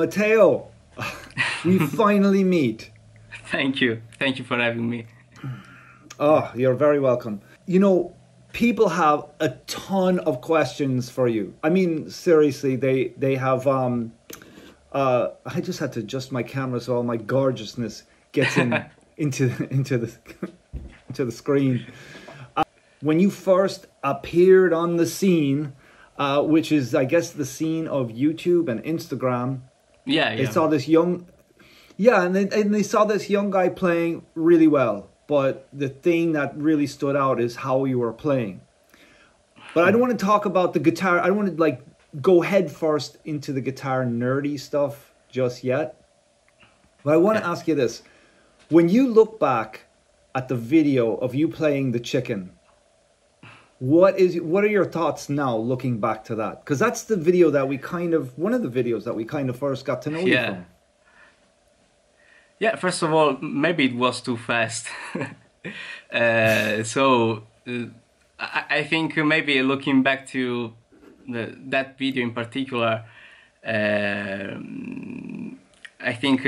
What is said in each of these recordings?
Matteo, we finally meet. Thank you. Thank you for having me. Oh, you're very welcome. You know, people have a ton of questions for you. I mean, seriously, they have... I just had to adjust my camera so all my gorgeousness gets in into the screen. When you first appeared on the scene, which is, I guess, the scene of YouTube and Instagram. Yeah, yeah. They saw this young... Yeah, and they saw this young guy playing really well. But the thing that really stood out is how you were playing. But I don't want to talk about the guitar. I don't want to like go head first into the guitar nerdy stuff just yet. But I want to ask you this. When you look back at the video of you playing the chicken, what are your thoughts now looking back to that? Because that's the video that we kind of, one of the videos that we kind of first got to know you from. Yeah, first of all, maybe it was too fast. I think maybe looking back to that video in particular, I think,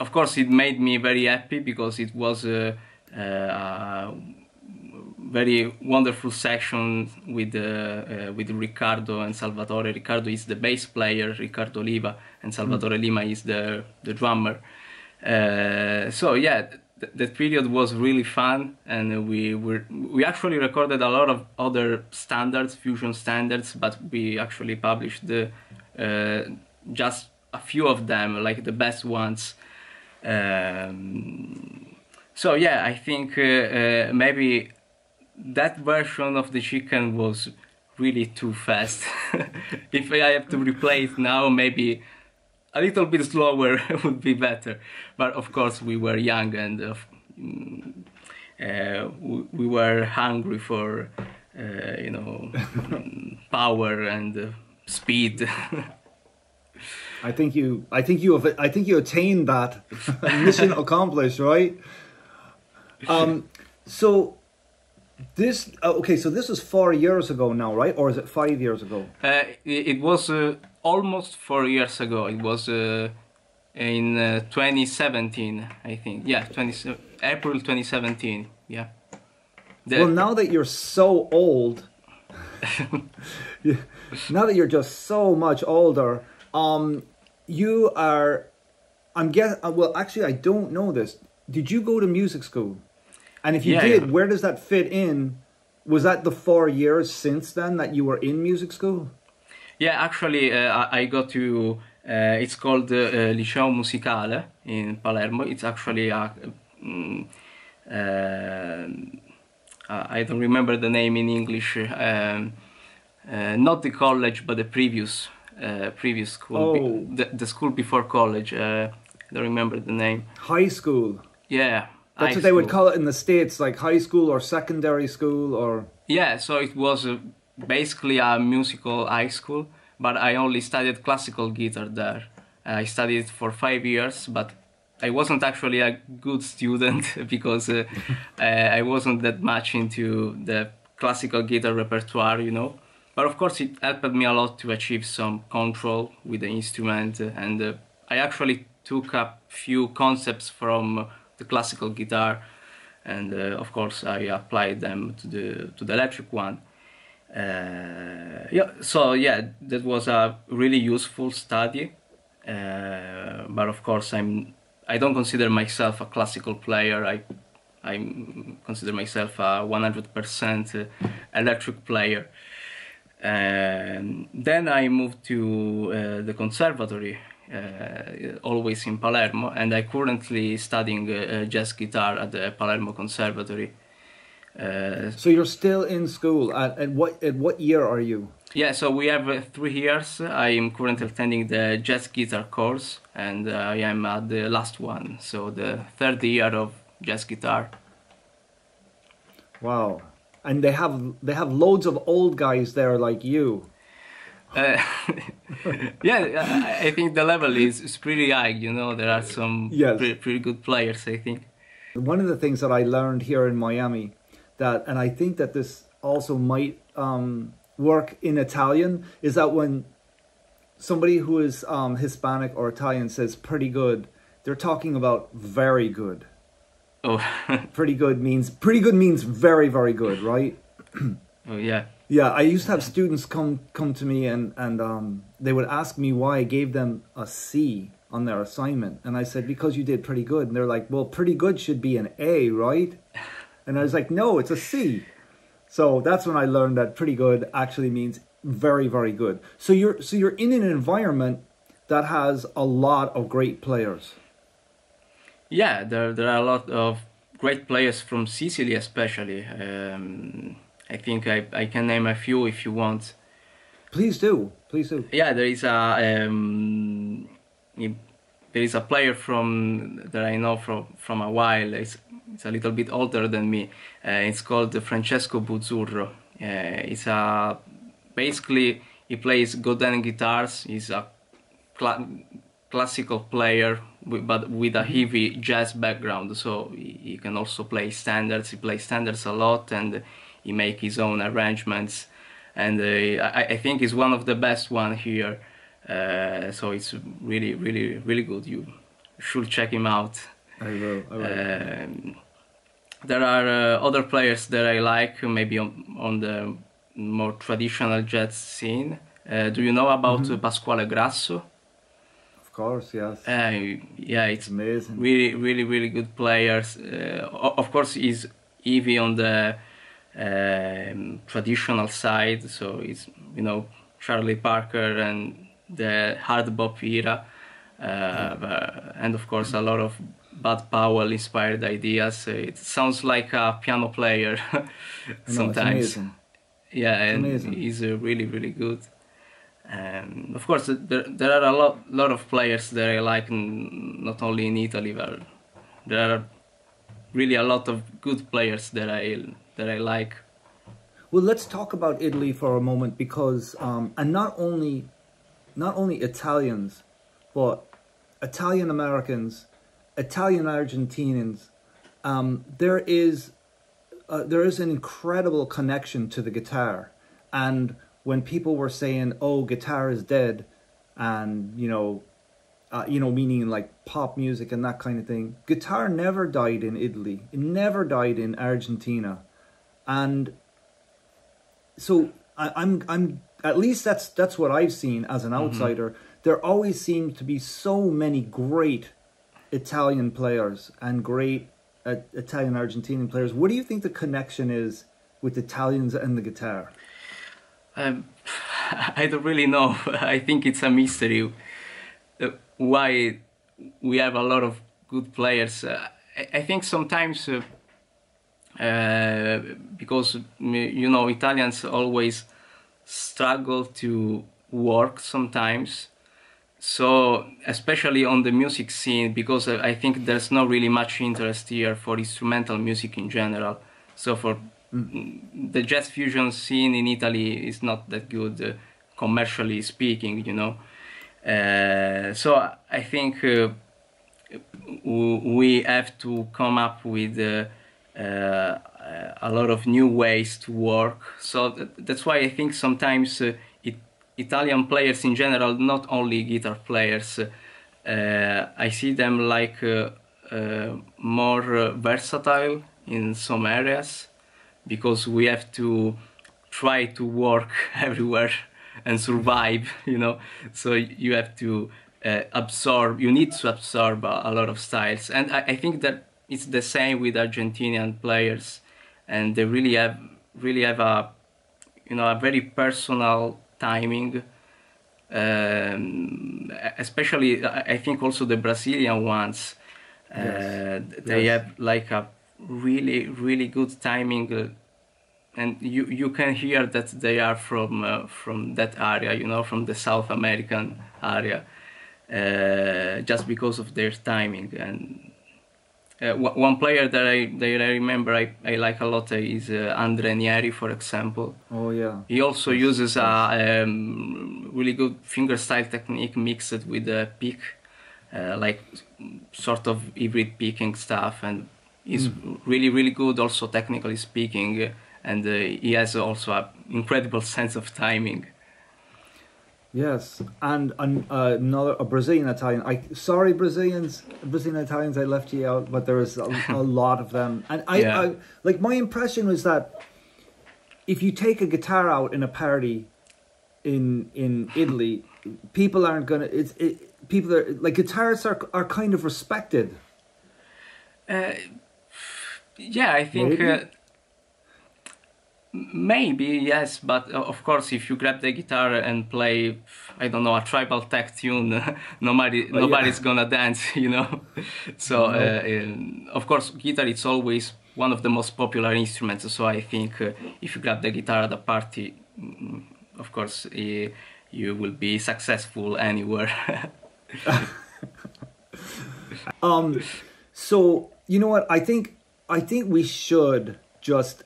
of course, it made me very happy because it was a very wonderful section with Riccardo and Salvatore. Riccardo is the bass player, Riccardo Oliva, and Salvatore Lima is the drummer. So yeah, that period was really fun, and we actually recorded a lot of other standards, fusion standards, but we actually published just a few of them, like the best ones. So yeah, I think maybe that version of the chicken was really too fast. If I have to replay it now, maybe a little bit slower would be better. But of course, we were young and we were hungry for, you know, power and speed. I think you attained that. Mission accomplished, right? So. This okay, so this was 4 years ago now, right? Or is it 5 years ago? It was almost 4 years ago. It was in 2017, I think. Yeah, April 2017. Yeah. Well, now that you're so old, now that you're just so much older, you are. I'm guessing. Well, actually, I don't know this. Did you go to music school? And if you did, where does that fit in? Was that the 4 years since then that you were in music school? Yeah, actually, I got to, it's called Liceo Musicale in Palermo. It's actually, I don't remember the name in English, not the college, but the previous school, the school before college. I don't remember the name. High school. Yeah. That's what they would call it in the States, like high school or secondary school or... Yeah, so it was basically a musical high school, but I only studied classical guitar there. I studied for 5 years, but I wasn't actually a good student because I wasn't that much into the classical guitar repertoire, you know. But of course it helped me a lot to achieve some control with the instrument, and I actually took up few concepts from... the classical guitar, and of course I applied them to the electric one. Yeah, so yeah, that was a really useful study. But of course I don't consider myself a classical player. I consider myself a 100% electric player. Then I moved to the conservatory. Always in Palermo, and I currently studying jazz guitar at the Palermo Conservatory. So you're still in school. At what year are you? Yeah, so we have 3 years. I am currently attending the jazz guitar course, and I am at the last one, so the third year of jazz guitar. Wow, and they have loads of old guys there like you. Yeah, I think the level is pretty high, you know, there are some pretty good players, I think. One of the things that I learned here in Miami, and I think that this also might work in Italian, is that when somebody who is Hispanic or Italian says pretty good, they're talking about very good. Oh. pretty good means very, very good, right? Oh, yeah. Yeah, I used to have students come to me and they would ask me why I gave them a C on their assignment. And I said, because you did pretty good. And they're like, well, pretty good should be an A, right? And I was like, no, it's a C. So that's when I learned that pretty good actually means very, very good. So you're in an environment that has a lot of great players. Yeah, there are a lot of great players from Sicily especially. I think I can name a few if you want. Please do, please do. Yeah, there is a player from that I know from a while. It's a little bit older than me. It's called Francesco Buzzurro. Basically he plays Godin guitars. He's a classical player, but with a heavy jazz background. So he can also play standards. He plays standards a lot, and he makes his own arrangements, and I think he's one of the best one here. So it's really, really, really good. You should check him out. I will. There are other players that I like, maybe on the more traditional jazz scene. Do you know about Pasquale Grasso? Of course, yes. Yeah, it's amazing. Really, really, really good players. Of course, he's heavy on the traditional side, so it's, you know, Charlie Parker and the hard bop era, and of course a lot of Bud Powell inspired ideas. It sounds like a piano player sometimes. No, yeah, and he's really, really good. Of course, there are a lot of players that I like, not only in Italy, but there are really a lot of good players that I like. Well, let's talk about Italy for a moment, because and not only Italians, but Italian Americans, Italian Argentinians. There is an incredible connection to the guitar, and when people were saying, "Oh, guitar is dead," and you know, meaning like pop music and that kind of thing, guitar never died in Italy. It never died in Argentina, and so I'm. At least that's what I've seen as an outsider. There always seem to be so many great Italian players and great Italian Argentinian players. What do you think the connection is with Italians and the guitar? I don't really know. I think it's a mystery why we have a lot of good players. I think sometimes because, you know, Italians always struggle to work sometimes, so especially on the music scene, because I think there's not really much interest here for instrumental music in general. So for the jazz fusion scene in Italy is not that good, commercially speaking, you know. So I think we have to come up with a lot of new ways to work. So that's why I think sometimes Italian players in general, not only guitar players, I see them like more versatile in some areas, because we have to try to work everywhere and survive, you know. So you have to absorb a lot of styles, and I think that it's the same with Argentinian players. And they really have a, you know, a very personal timing. Especially, I think also the Brazilian ones, they have like a really, really good timing, and you can hear that they are from that area, you know, from the South American area, just because of their timing. And one player that I remember I like a lot is Andre Nieri, for example. Oh yeah. He also uses a really good fingerstyle technique mixed with a pick, like sort of hybrid picking stuff, and he's really, really good also technically speaking, and he has also an incredible sense of timing. Yes, and another Brazilian Italian. Sorry, Brazilian Italians, I left you out, but there is a lot of them. And I like, my impression was that if you take a guitar out in a parody in Italy, people aren't gonna. People are like, guitarists are kind of respected. Yeah, I think. Maybe? Maybe, yes, but of course, if you grab the guitar and play, I don't know, a tribal tech tune, nobody's gonna dance, you know. So, of course, guitar is always one of the most popular instruments. So I think if you grab the guitar at a party, of course, you will be successful anywhere. So you know what? I think we should just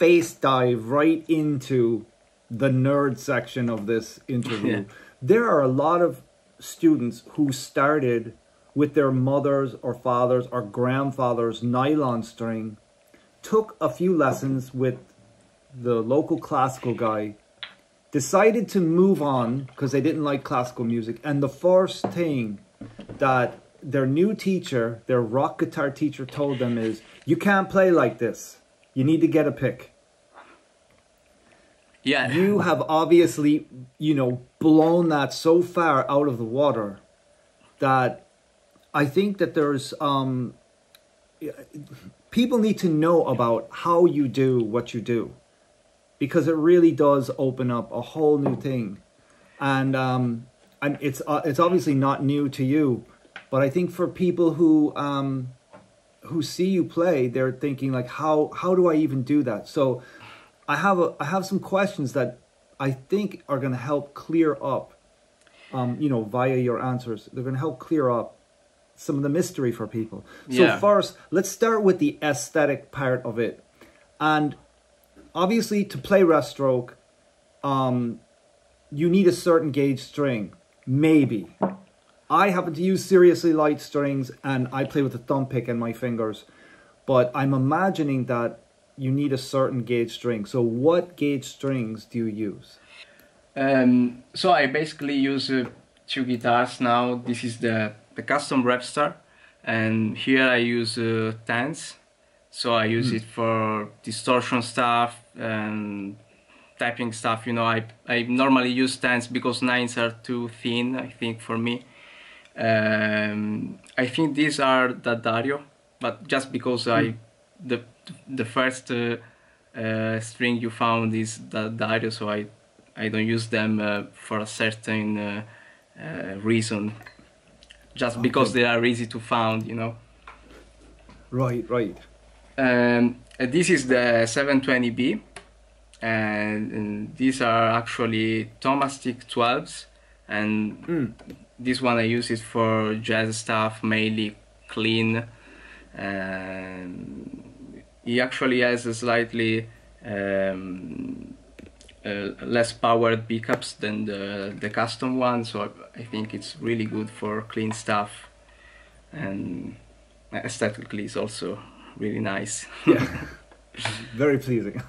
face dive right into the nerd section of this interview. Yeah. There are a lot of students who started with their mother's or father's or grandfather's nylon string, took a few lessons with the local classical guy, decided to move on because they didn't like classical music, and the first thing that their new teacher, their rock guitar teacher, told them is, you can't play like this. You need to get a pick. Yeah. You have obviously, you know, blown that so far out of the water that I think that there's people need to know about how you do what you do, because it really does open up a whole new thing. And it's obviously not new to you, but I think for people who see you play, they're thinking like, how do I even do that? So I have some questions that I think are going to help clear up, you know, via your answers. They're going to help clear up some of the mystery for people. So first, let's start with the aesthetic part of it. And obviously to play rest stroke, you need a certain gauge string, maybe. I happen to use seriously light strings, and I play with a thumb pick and my fingers, but I'm imagining that you need a certain gauge string. So what gauge strings do you use? So I basically use two guitars now. This is the custom Repstar, and here I use tens. So I use it for distortion stuff and tapping stuff. You know, I normally use tens because nines are too thin, I think, for me. I think these are D'Addario, but just because the first string you found is D'Addario, so I don't use them for a certain reason, just because they are easy to find, you know. Right. This is the 720B, and these are actually Thomastik 12s, and this one I use it for jazz stuff, mainly clean. He actually has a slightly less powered pickups than the custom one, so I think it's really good for clean stuff, and aesthetically it's also really nice. Yeah, very pleasing.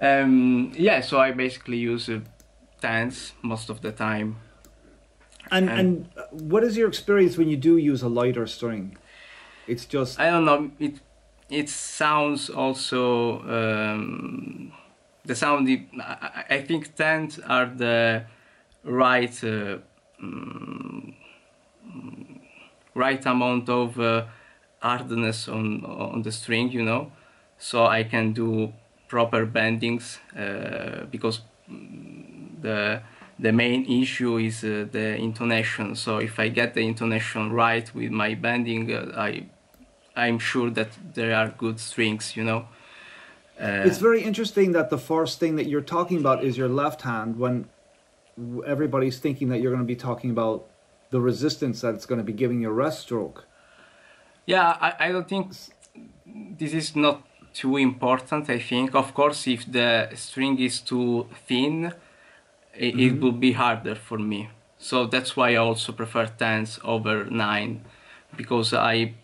Yeah, so I basically use tens most of the time. And what is your experience when you do use a lighter string? It's just, I don't know, it sounds also the sound. I think tens are the right right amount of hardness on the string, you know. So I can do proper bendings because the main issue is the intonation. So if I get the intonation right with my bending, I'm sure that there are good strings, you know. It's very interesting that the first thing that you're talking about is your left hand, when everybody's thinking that you're going to be talking about the resistance that it's going to be giving your rest stroke. Yeah, I don't think this is not too important, I think. Of course, if the string is too thin, it will be harder for me. So that's why I also prefer tens over nine, because I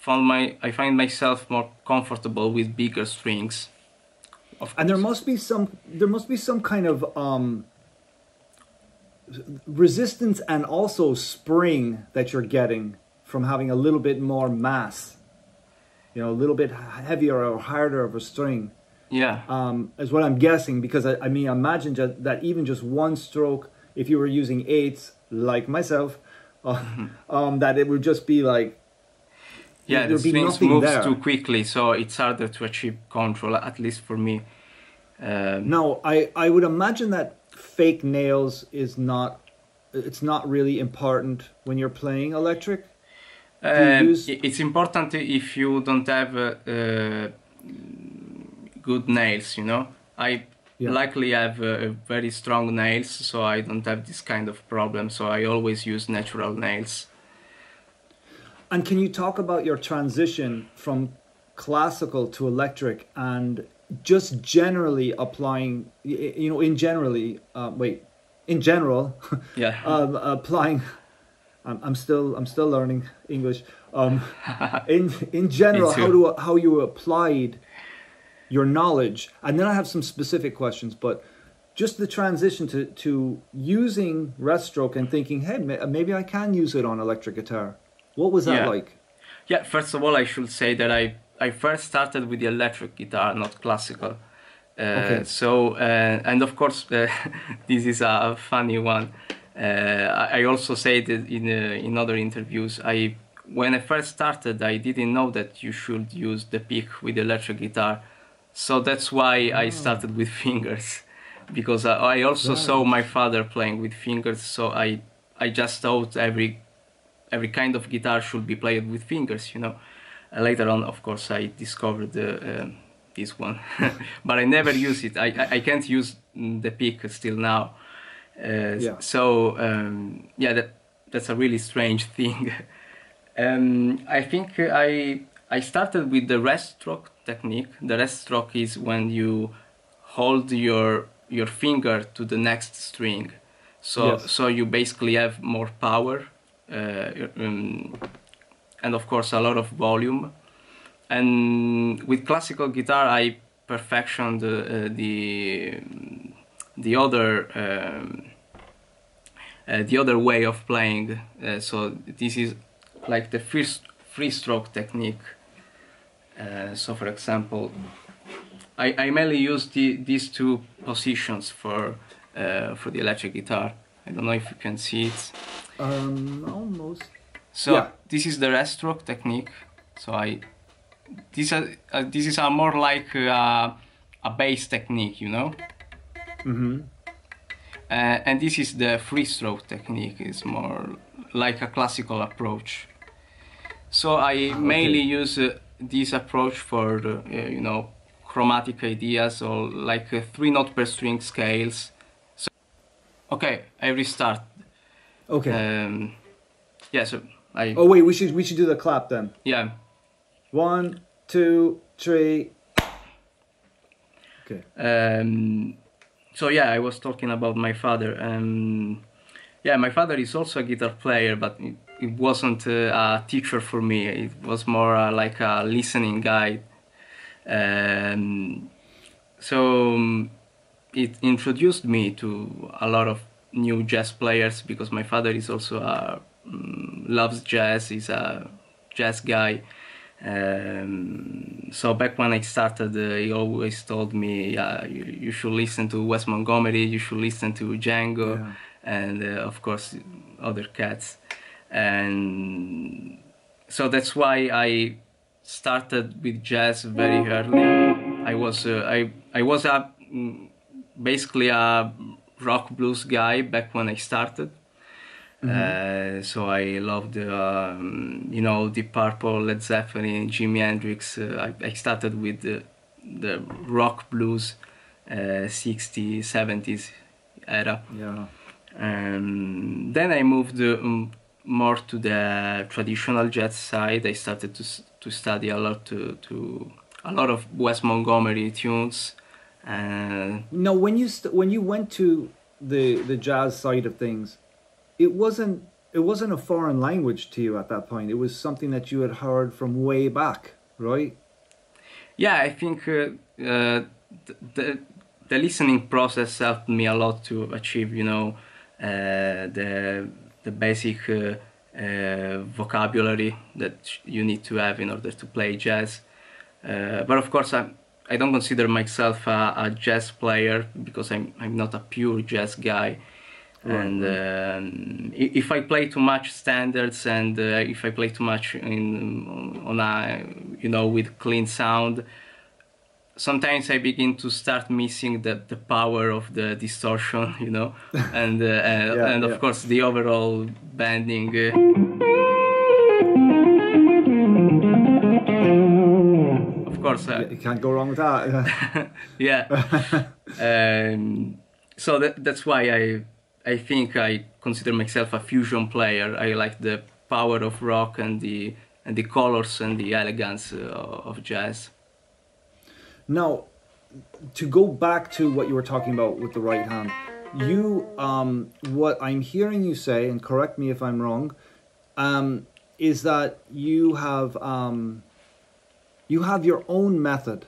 find myself more comfortable with bigger strings. And there must be some kind of resistance and also spring that you're getting from having a little bit more mass, you know, a little bit heavier or harder of a string. Yeah. Is what I'm guessing, because I mean, imagine just that even just one stroke, if you were using eights like myself, that it would just be like, yeah, the string moves there too quickly, so it's harder to achieve control, at least for me. No, I would imagine that fake nails is not, it's not really important when you're playing electric. It's important if you don't have good nails, you know. I likely have very strong nails, so I don't have this kind of problem, so I always use natural nails. And can you talk about your transition from classical to electric, and just generally applying, you know, in general, yeah, applying. I'm still learning English. In general, how you applied your knowledge, and then I have some specific questions, but just the transition to using Reststroke and thinking, hey, maybe I can use it on electric guitar. What was that like? Yeah, first of all, I should say that I first started with the electric guitar, not classical. Okay. So, and of course, this is a funny one. I also say that in other interviews, when I first started, I didn't know that you should use the pick with electric guitar. So that's why I started with fingers, because I also saw my father playing with fingers. So I just thought every kind of guitar should be played with fingers, you know. Later on, of course, I discovered this one, but I never use it. I can't use the pick still now. So yeah, that's a really strange thing. I think I started with the Reststroke technique. The Reststroke is when you hold your finger to the next string, so so you basically have more power. And of course a lot of volume. And with classical guitar I perfectioned the other way of playing, so this is like the first free stroke technique. So for example, I mainly use these two positions for the electric guitar. I don't know if you can see it. Almost. So this is the Reststroke technique. So this is a more like a bass technique, you know. And this is the free stroke technique. It's more like a classical approach. So I mainly use this approach for you know, chromatic ideas, or like 3 note per string scales. So okay, I restart. Okay. Yeah. So I. Oh wait, we should do the clap then. Yeah. 1, 2, 3. Okay. So yeah, I was talking about my father. Yeah, my father is also a guitar player, but it wasn't a teacher for me. It was more like a listening guide. So it introduced me to a lot of new jazz players, because my father is also loves jazz. He's a jazz guy. So back when I started, he always told me, you should listen to Wes Montgomery, you should listen to Django, and of course other cats. And so that's why I started with jazz very early. I was a basically a rock blues guy back when I started. So I loved you know, Deep Purple, Led Zeppelin, Jimi Hendrix. I started with the rock blues 60s, 70s era. Yeah. Then I moved more to the traditional jazz side. I started to study a lot of Wes Montgomery tunes. No, when you went to the jazz side of things, it wasn't a foreign language to you at that point. It was something that you had heard from way back, right? Yeah, I think the listening process helped me a lot to achieve, you know, the basic vocabulary that you need to have in order to play jazz. But of course, I don't consider myself a jazz player, because I'm not a pure jazz guy. And if I play too much standards, and if I play too much on a, you know, with clean sound, sometimes I begin to start missing the power of the distortion, you know, and and of course the overall bending. Of course, you can't go wrong with that. So that's why I think I consider myself a fusion player. I like the power of rock and the colors and the elegance of jazz. Now, to go back to what you were talking about with the right hand, you what I'm hearing you say, and correct me if I'm wrong, is that you have your own method.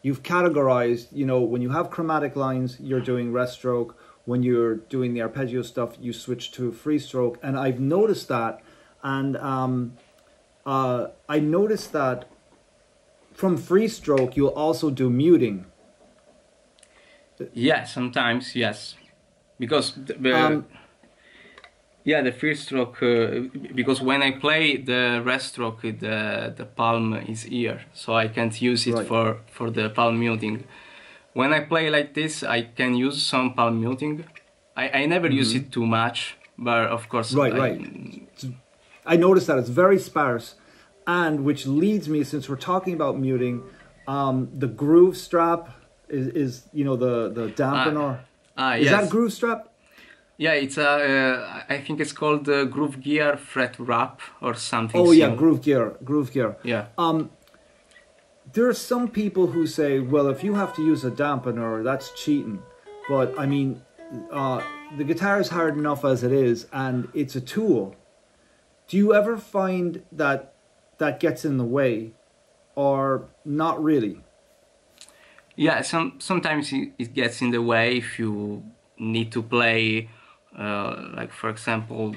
You've categorized, you know, when you have chromatic lines, you're doing rest stroke. When you're doing the arpeggio stuff, you switch to free stroke, and I've noticed that, and I noticed that from free stroke you'll also do muting. Yeah, sometimes, yes, because the free stroke, because when I play the rest stroke, the palm is here, so I can't use it for the palm muting. When I play like this, I can use some palm muting. I never use it too much, but of course... I noticed that it's very sparse, and which leads me, since we're talking about muting, the groove strap is you know, the dampener. Is that groove strap? Yeah, it's I think it's called Groove Gear Fret Wrap or something. Oh yeah, Groove Gear. Yeah. There are some people who say, well, if you have to use a dampener, that's cheating. But I mean, the guitar is hard enough as it is, and it's a tool. Do you ever find that gets in the way, or not really? Yeah, sometimes it gets in the way if you need to play, like for example,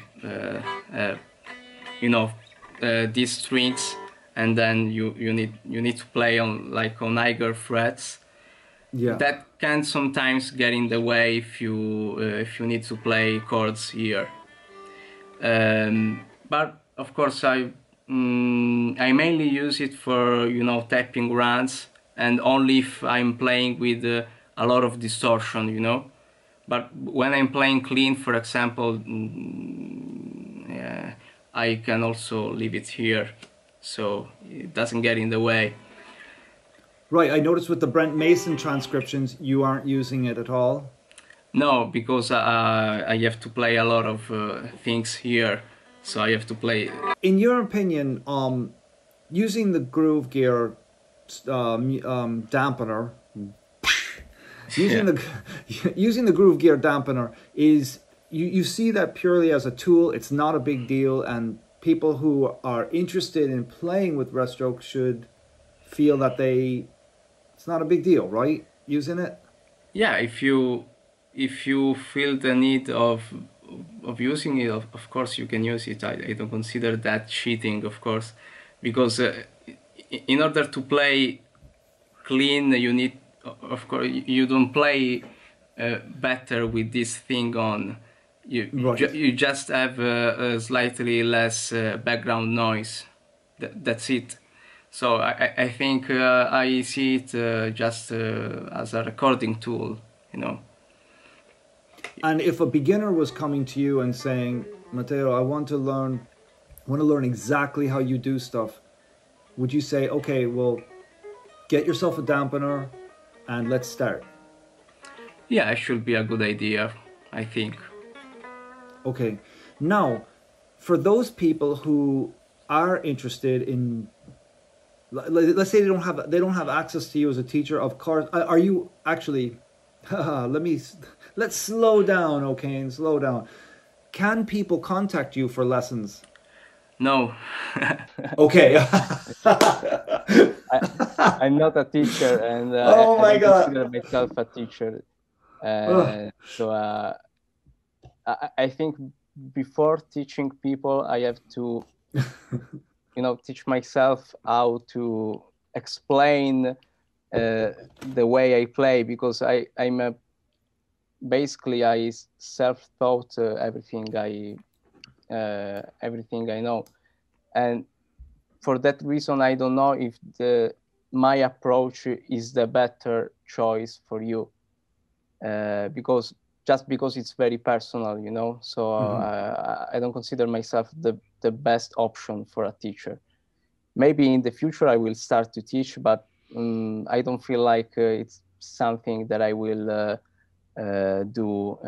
these strings. And then you need to play on higher frets. Yeah. That can sometimes get in the way if you need to play chords here. But of course I mainly use it for tapping runs, and only if I'm playing with a lot of distortion, you know. But when I'm playing clean, for example, I can also leave it here, so it doesn't get in the way. Right, I noticed with the Brent Mason transcriptions, you aren't using it at all? No, because I have to play a lot of things here, so I have to play... In your opinion, using the Groove Gear dampener, using the Groove Gear dampener, is you see that purely as a tool, it's not a big deal, and people who are interested in playing with rest stroke should feel that it's not a big deal, right? Using it. Yeah, if you feel the need of using it, of course you can use it. I don't consider that cheating, of course, because in order to play clean, you need, of course, you don't play better with this thing on. You just have slightly less background noise. That's it. So I think I see it just as a recording tool, you know. And if a beginner was coming to you and saying, Matteo, I want to learn exactly how you do stuff, would you say, okay, well, get yourself a dampener and let's start? Yeah, it should be a good idea, I think. Okay, now, for those people who are interested in, let's say they don't have access to you as a teacher, of course. Are you actually? Let's slow down, O'Kane. Slow down. Can people contact you for lessons? No. Okay. I'm not a teacher, and I don't consider myself a teacher. So. I think before teaching people, I have to, you know, teach myself how to explain the way I play, because I'm basically I self-taught everything I know, and for that reason I don't know if my approach is the better choice for you, because just because it's very personal, you know. So I don't consider myself the best option for a teacher. Maybe in the future I will start to teach, but I don't feel like it's something that I will do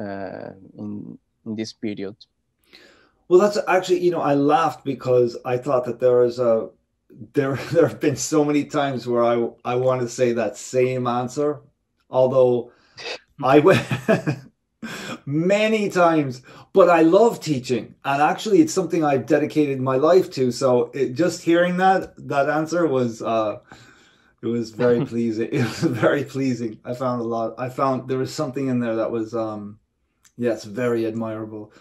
in this period. Well, that's actually, you know, I laughed because I thought that there have been so many times where I want to say that same answer, although I went many times. But I love teaching, and actually it's something I've dedicated my life to. So just hearing that answer was it was very pleasing. It was very pleasing. I found a lot. I found there was something in there that was, yes, very admirable.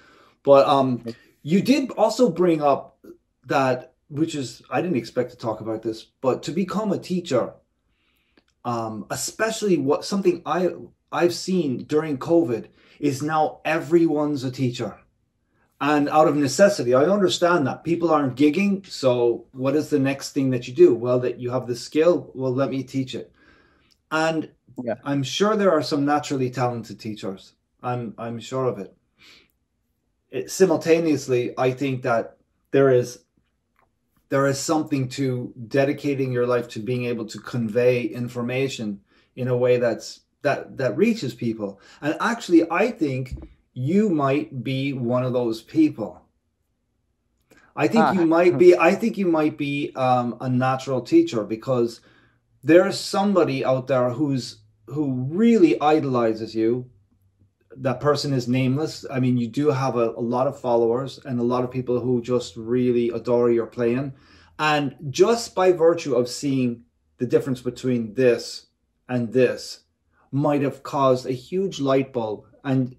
But you did also bring up that, which is, I didn't expect to talk about this, but to become a teacher, especially what something I've seen during COVID is now everyone's a teacher. And out of necessity, I understand that people aren't gigging. So what is the next thing that you do? Well, that you have the skill. Well, let me teach it. And yeah. I'm sure there are some naturally talented teachers. I'm sure of it. Simultaneously, I think that there is something to dedicating your life to being able to convey information in a way that reaches people. And actually, I think you might be one of those people. I think you might be a natural teacher, because there's somebody out there who really idolizes you. That person is nameless. I mean, you do have a lot of followers and a lot of people who just really adore your playing. And just by virtue of seeing the difference between this and this might have caused a huge light bulb, and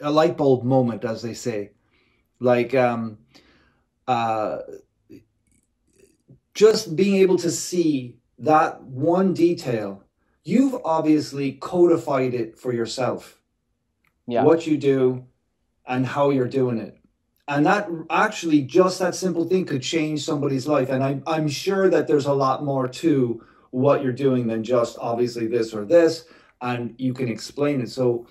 a light bulb moment, as they say, like just being able to see that one detail. You've obviously codified it for yourself, yeah, what you do and how you're doing it. And that actually, just that simple thing could change somebody's life. And I'm sure that there's a lot more to what you're doing than just obviously this or this, and you can explain it. So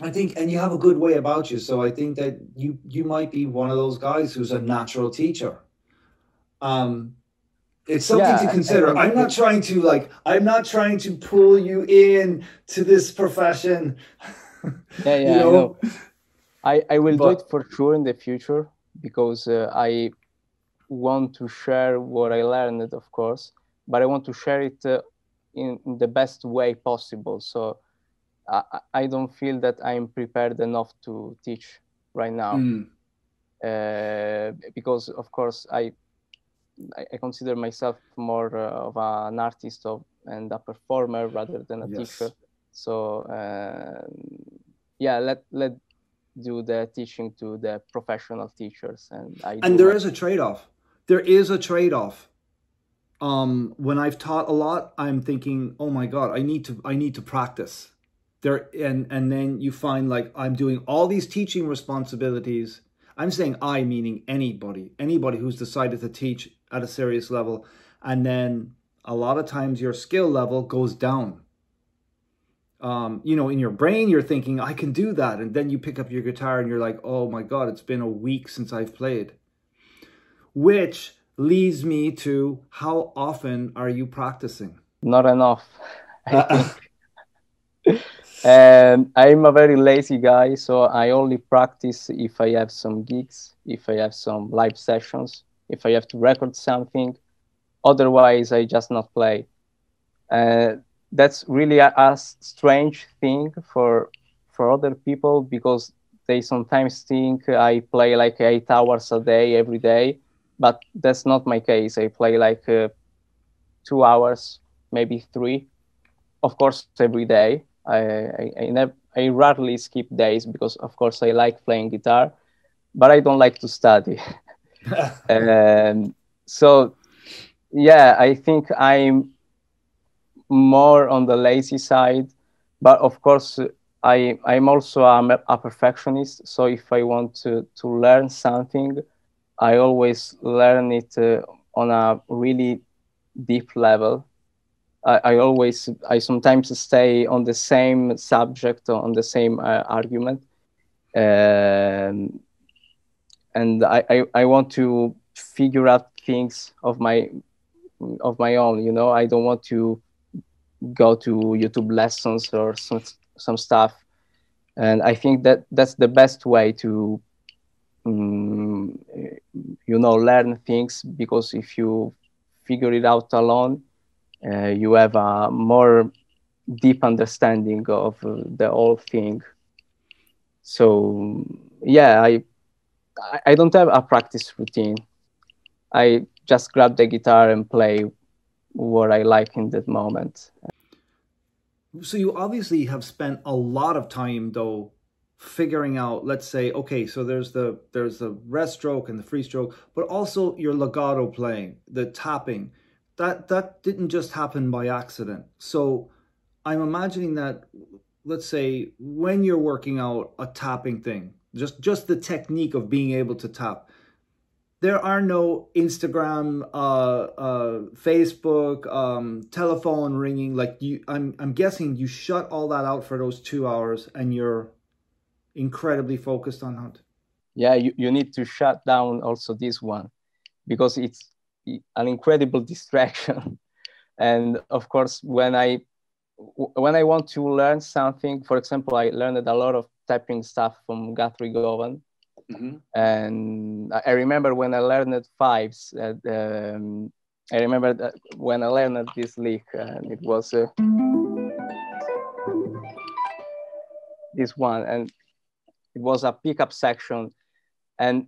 I think, and you have a good way about you. So I think that you might be one of those guys who's a natural teacher. It's something to consider. I'm not trying to I'm not trying to pull you in to this profession. You know? I will do it for sure in the future, because I want to share what I learned, of course, but I want to share it in the best way possible. So I don't feel that I'm prepared enough to teach right now, because of course I consider myself more of an artist and a performer rather than a teacher. So yeah, let do the teaching to the professional teachers, and there is a trade-off. There is a trade-off. When I've taught a lot, I'm thinking, oh my God, I need to practice. There, and then you find like I'm doing all these teaching responsibilities. I'm saying I, meaning anybody who's decided to teach at a serious level. And then a lot of times your skill level goes down. You know, in your brain, you're thinking, I can do that. And then you pick up your guitar and you're like, oh my God, it's been a week since I've played. Which leads me to, how often are you practicing? Not enough, I think. I'm a very lazy guy, so I only practice if I have some gigs, if I have some live sessions, if I have to record something. Otherwise, I just not play. That's really a strange thing for other people, because they sometimes think I play like 8 hours a day every day, but that's not my case. I play like 2 hours, maybe 3. Of course, every day. I never I rarely skip days because, of course, I like playing guitar, but I don't like to study. So, yeah, I think I'm more on the lazy side, but of course, I'm also a perfectionist. So if I want to learn something, I always learn it on a really deep level. I sometimes stay on the same subject, on the same argument. And I want to figure out things of my own, you know. I don't want to go to YouTube lessons or some stuff. And I think that that's the best way to, you know, learn things, because if you figure it out alone, you have a more deep understanding of the whole thing. So, yeah, I don't have a practice routine. I just grab the guitar and play what I like in that moment. So you obviously have spent a lot of time, though, figuring out, let's say, okay, so there's the rest stroke and the free stroke, but also your legato playing, the tapping. That didn't just happen by accident. So I'm imagining that, let's say, when you're working out a tapping thing, just the technique of being able to tap, there are no Instagram, Facebook, telephone ringing. Like, I'm guessing you shut all that out for those 2 hours and you're incredibly focused on it. Yeah, you need to shut down also this one, because it's an incredible distraction. And of course, when I want to learn something, for example, I learned a lot of tapping stuff from Guthrie Govan. Mm-hmm. And I remember when I learned fives, I remember that when I learned this lick, and it was this one, and it was a pickup section. And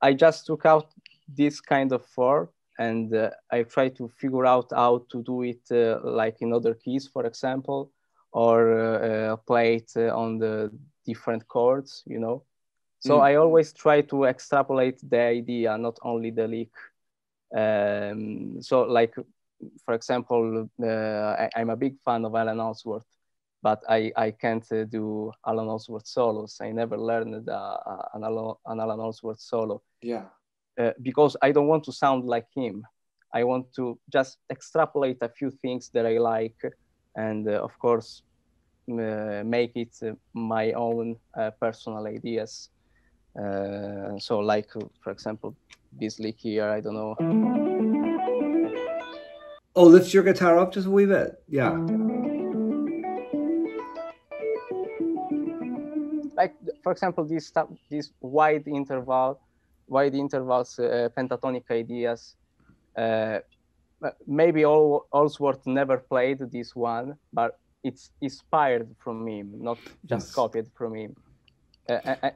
I just took out this kind of four, and I tried to figure out how to do it like in other keys, for example, or play it on the different chords, you know. So I always try to extrapolate the idea, not only the lick. So, like, for example, I'm a big fan of Allan Holdsworth, but I can't do Allan Holdsworth solos. I never learned an Allan Holdsworth solo. Yeah. Because I don't want to sound like him. I want to just extrapolate a few things that I like, and of course, make it my own personal ideas. So, like, for example, this lick here, I don't know. Oh, lift your guitar up just a wee bit. Yeah. Like, for example, this wide intervals, pentatonic ideas. Maybe Holdsworth never played this one, but it's inspired from him, not just copied from him.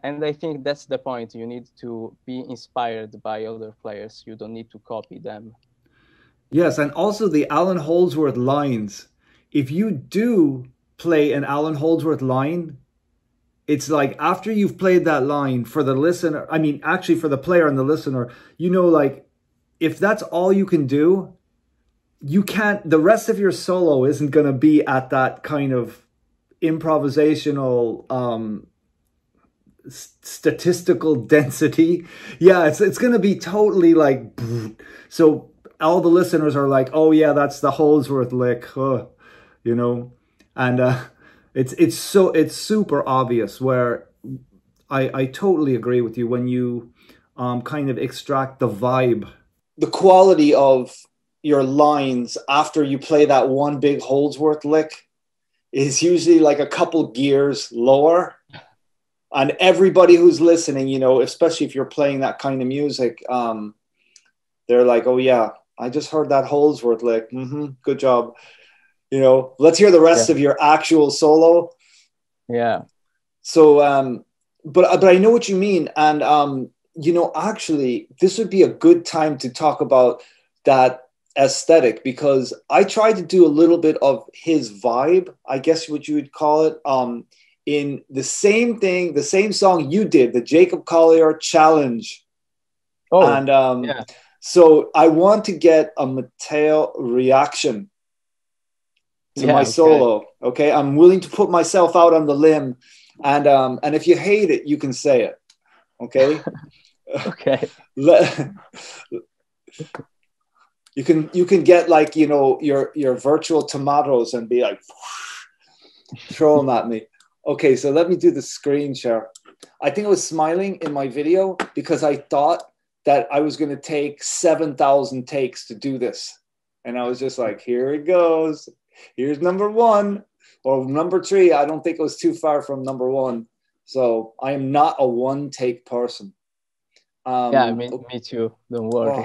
And I think that's the point. You need to be inspired by other players. You don't need to copy them. Yes, and also the Allan Holdsworth lines. If you do play an Allan Holdsworth line, it's like, after you've played that line for the listener, I mean, actually for the player and the listener, you know, like, if that's all you can do, you can't, the rest of your solo isn't going to be at that kind of improvisational, statistical density. Yeah, it's going to be totally like, so all the listeners are like, oh yeah, that's the Holdsworth lick, you know. And it's super obvious, where I totally agree with you. When you kind of extract the vibe, the quality of your lines after you play that one big Holdsworth lick is usually like a couple gears lower. And everybody who's listening, you know, especially if you're playing that kind of music, they're like, oh yeah, I just heard that Holdsworth lick. Mm-hmm, good job. You know, let's hear the rest of your actual solo. Yeah. So, but I know what you mean. And, you know, actually, this would be a good time to talk about that aesthetic, because I tried to do a little bit of his vibe, I guess what you would call it, in the same thing, the same song you did, the Jacob Collier challenge. Oh, and yeah. So I want to get a Matteo reaction to my solo. Okay, I'm willing to put myself out on the limb, and if you hate it, you can say it. Okay. Okay. You can get, like, you know, your virtual tomatoes and be like, throw them at me. Okay, so let me do the screen share. I think I was smiling in my video because I thought that I was going to take 7,000 takes to do this. And I was just like, here it goes. Here's number one or number three. I don't think it was too far from number one. So I am not a one take person. Yeah, me too. Don't worry. Oh.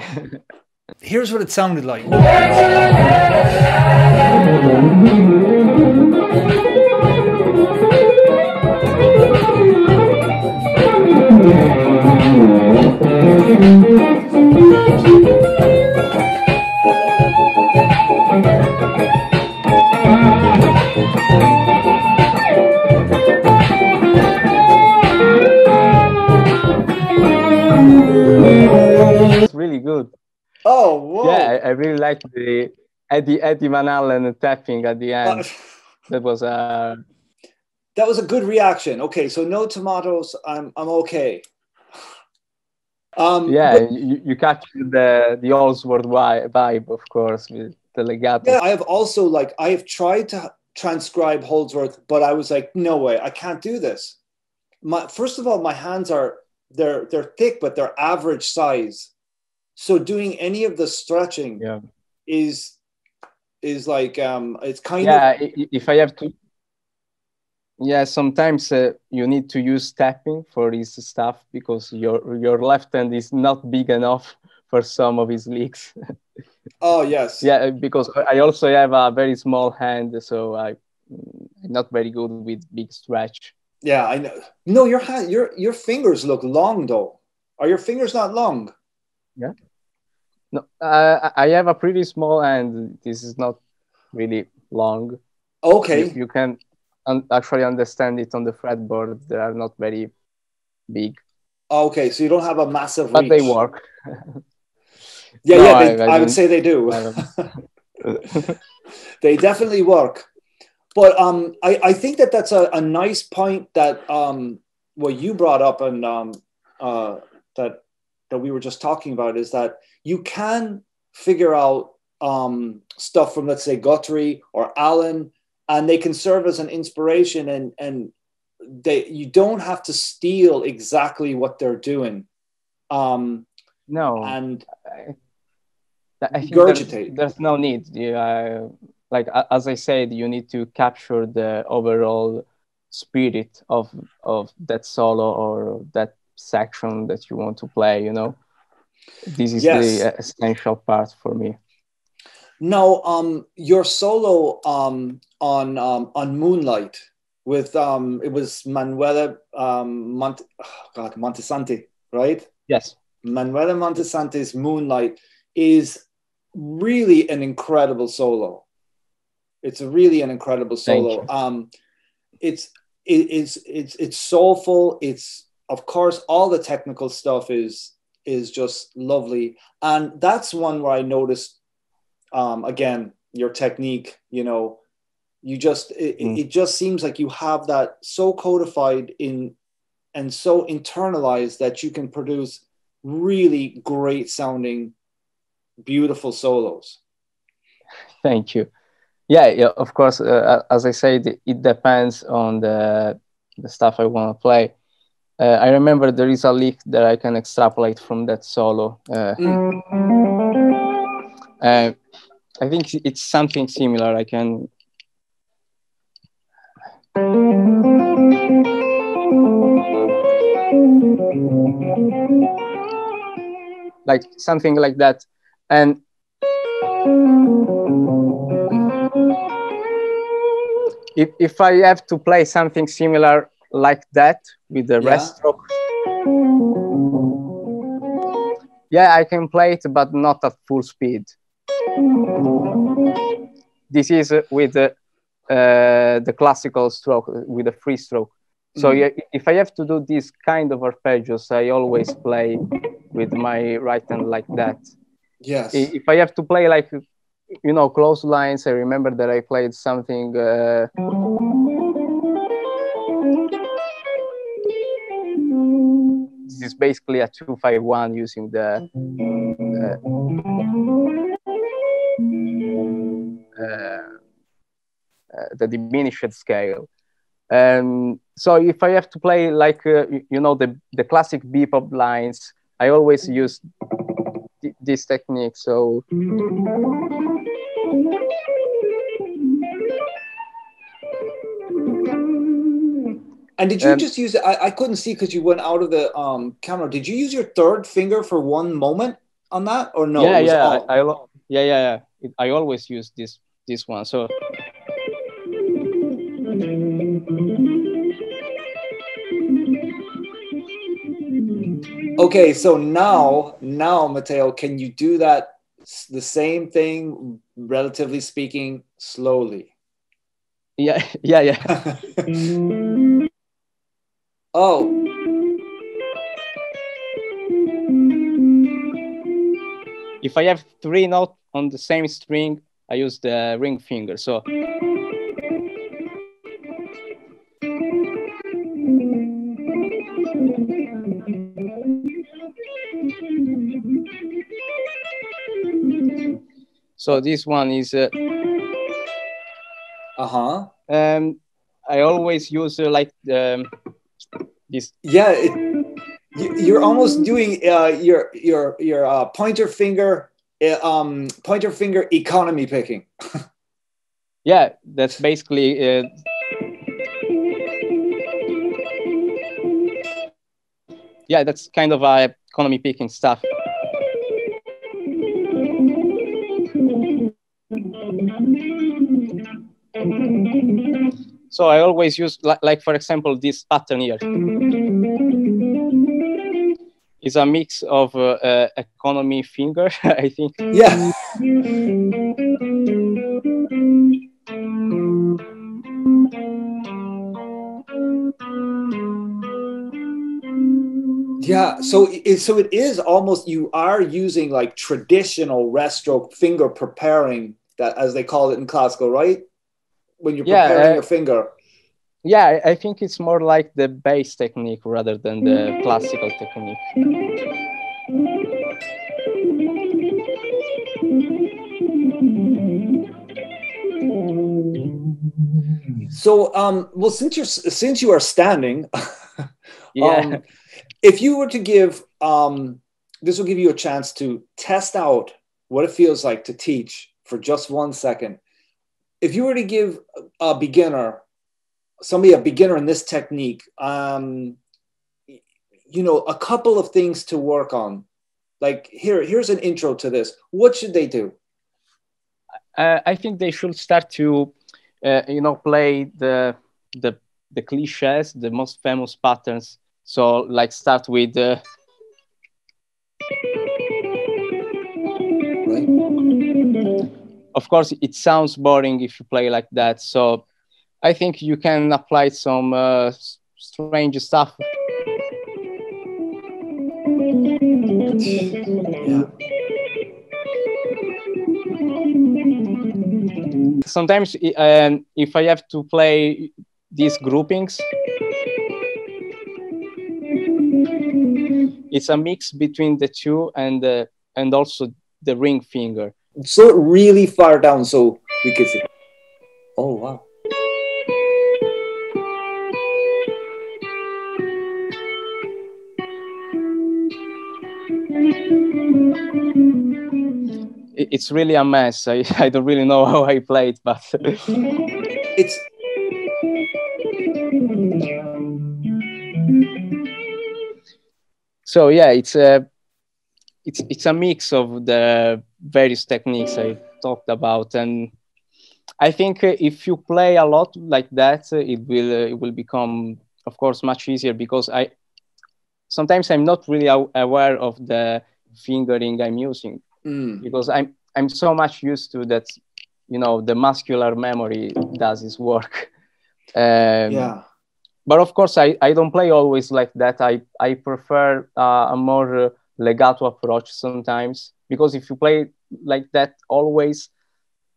Here's what it sounded like. It's really good. Oh, whoa. Yeah, I really like the Eddie Van Halen tapping at the end. That was a good reaction. Okay, so no tomatoes. I'm okay. Yeah, but you catch the Holdsworth vibe, of course, with the legato. Yeah, I have tried to transcribe Holdsworth, but I was like, no way, I can't do this. First of all, my hands are they're thick, but they're average size. So doing any of the stretching is like it's kind of if I have to. Yeah, sometimes you need to use tapping for his stuff because your left hand is not big enough for some of his licks. Oh yes. Yeah, because I also have a very small hand, so I'm not very good with big stretch. Yeah, I know. No, your fingers look long though. Are your fingers not long? Yeah. No, I have a pretty small hand. This is not really long. Okay. You can actually understand it on the fretboard. They are not very big. Okay, so you don't have a massive reach. But they work. Yeah, no, yeah, I would say they do. They definitely work. But I think that that's a nice point that what you brought up and that we were just talking about is that you can figure out stuff from, let's say, Guthrie or Allan, and they can serve as an inspiration, and you don't have to steal exactly what they're doing. No, and I think there's no need. Yeah, like as I said, you need to capture the overall spirit of that solo or that section that you want to play, you know. This is the essential part for me. Now, your solo on Moonlight with it was Manuela Montesante, right? Yes, Manuela Montesante's Moonlight is really an incredible solo. It's really an incredible solo. It's soulful. It's, of course, all the technical stuff is just lovely. And that's one where I noticed, again, your technique, you know, it just seems like you have that so codified in and so internalized that you can produce really great sounding, beautiful solos. Thank you. Yeah, yeah, of course, as I said, it depends on the stuff I want to play. I remember there is a lick that I can extrapolate from that solo. I think it's something similar. I can... like something like that. And... If I have to play something similar like that with the rest stroke. Yeah, I can play it, but not at full speed. This is with the classical stroke with a free stroke. So if I have to do this kind of arpeggios, I always play with my right hand like that. Yes. If I have to play like, you know, close lines, I remember that I played something. This is basically a 2-5-1 using the. The diminished scale. So if I have to play like, you know, the classic bebop lines, I always use this technique. So. And did you just use, I couldn't see because you went out of the camera. Did you use your third finger for one moment on that or no? Yeah, yeah, I always use this one. So. Okay, so now Matteo, can you do that the same thing, relatively speaking, slowly? Yeah, yeah, yeah. Oh. If I have 3 notes on the same string, I use the ring finger. So. So this one is, I always use like this. Yeah, you're almost doing your pointer finger economy picking. Yeah, that's basically. Yeah, that's kind of economy picking stuff. So I always use, like for example, this pattern here. It's a mix of economy finger, I think. Yeah. Yeah, so it is almost, you are using like traditional restroke finger preparing, that as they call it in classical, right? When you're preparing your finger. Yeah, I think it's more like the bass technique rather than the classical technique. So, well, since you are standing, if you were to give, this will give you a chance to test out what it feels like to teach for just 1 second. If you were to give a beginner, somebody, a beginner in this technique, you know, a couple of things to work on, like here's an intro to this, what should they do? I think they should start to, you know, play the cliches, the most famous patterns. So like start with. Right. Of course, it sounds boring if you play like that. So I think you can apply some strange stuff. Yeah. Sometimes if I have to play these groupings, it's a mix between the two and also the ring finger. So really far down, so we can see. Oh wow! It's really a mess. I don't really know how I played, but it's. So yeah, it's a mix of the various techniques I talked about, and I think if you play a lot like that, it will become, of course, much easier, because sometimes I'm not really aware of the fingering I'm using, because I'm so much used to that, you know, the muscular memory does its work. Yeah. But of course, I don't play always like that. I prefer a more legato approach sometimes, because if you play like that always,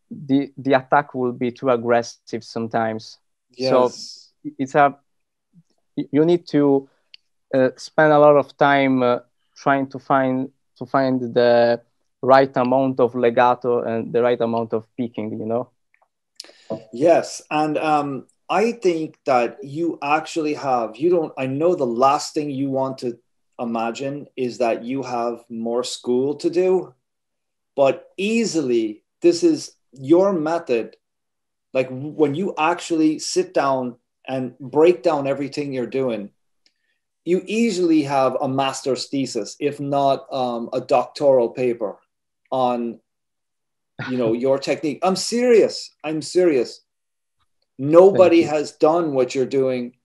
the attack will be too aggressive sometimes. Yes. So it's a, you need to spend a lot of time trying to find the right amount of legato and the right amount of picking, you know? Yes, and I think that you actually have, I know the last thing you want to imagine is that you have more school to do, but easily this is your method. Like when you actually sit down and break down everything you're doing, you easily have a master's thesis, if not a doctoral paper on, you know, your technique. I'm serious. I'm serious. Nobody has done what you're doing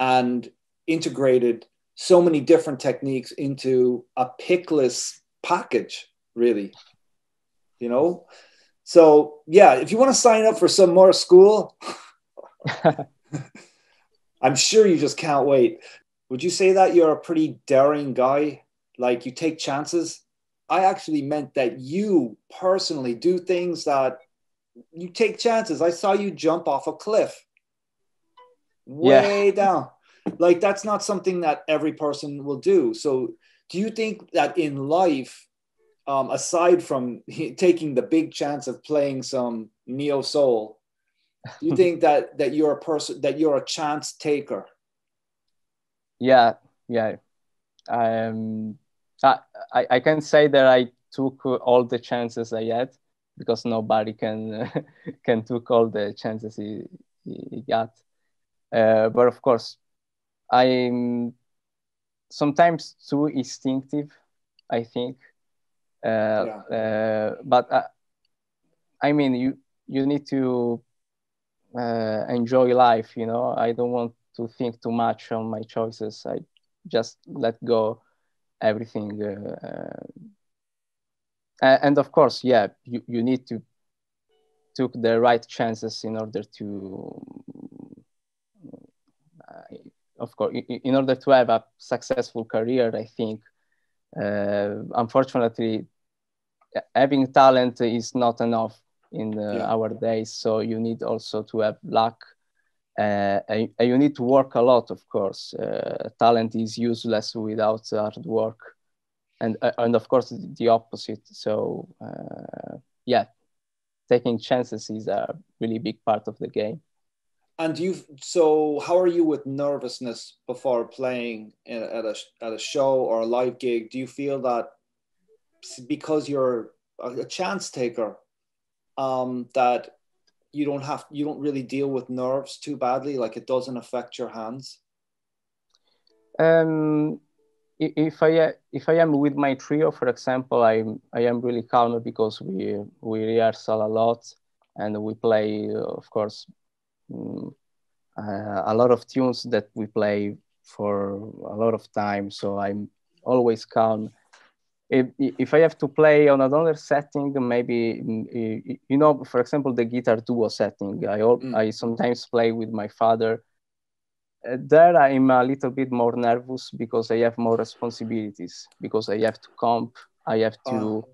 and integrated so many different techniques into a pickless package, really, you know? So yeah, if you want to sign up for some more school, I'm sure you just can't wait. Would you say that you're a pretty daring guy? Like you take chances? I actually meant that you personally do things that you take chances. I saw you jump off a cliff way down. Like that's not something that every person will do. So do you think that in life, aside from taking the big chance of playing some neo soul, do you think that you're a person, that you're a chance taker? Yeah, yeah. I can say that I took all the chances I had, because nobody can take all the chances he got. But of course, I'm sometimes too instinctive, I think. But I mean, you need to enjoy life, you know. I don't want to think too much on my choices. I just let go everything. And of course, yeah, you need to take the right chances in order to, of course, in order to have a successful career, I think. Unfortunately, having talent is not enough in our days. So you need also to have luck. And you need to work a lot, of course. Talent is useless without hard work. And of course, the opposite. So, yeah, taking chances is a really big part of the game. And so how are you with nervousness before playing at a show or a live gig? Do you feel that because you're a chance taker, that you don't really deal with nerves too badly? Like it doesn't affect your hands? If I am with my trio, for example, I am really calm, because we rehearsal a lot and we play, of course, a lot of tunes that we play for a lot of time, so I'm always calm. If I have to play on another setting, maybe, you know, for example, the guitar duo setting, I sometimes play with my father. There I'm a little bit more nervous, because I have more responsibilities, because I have to comp, I have to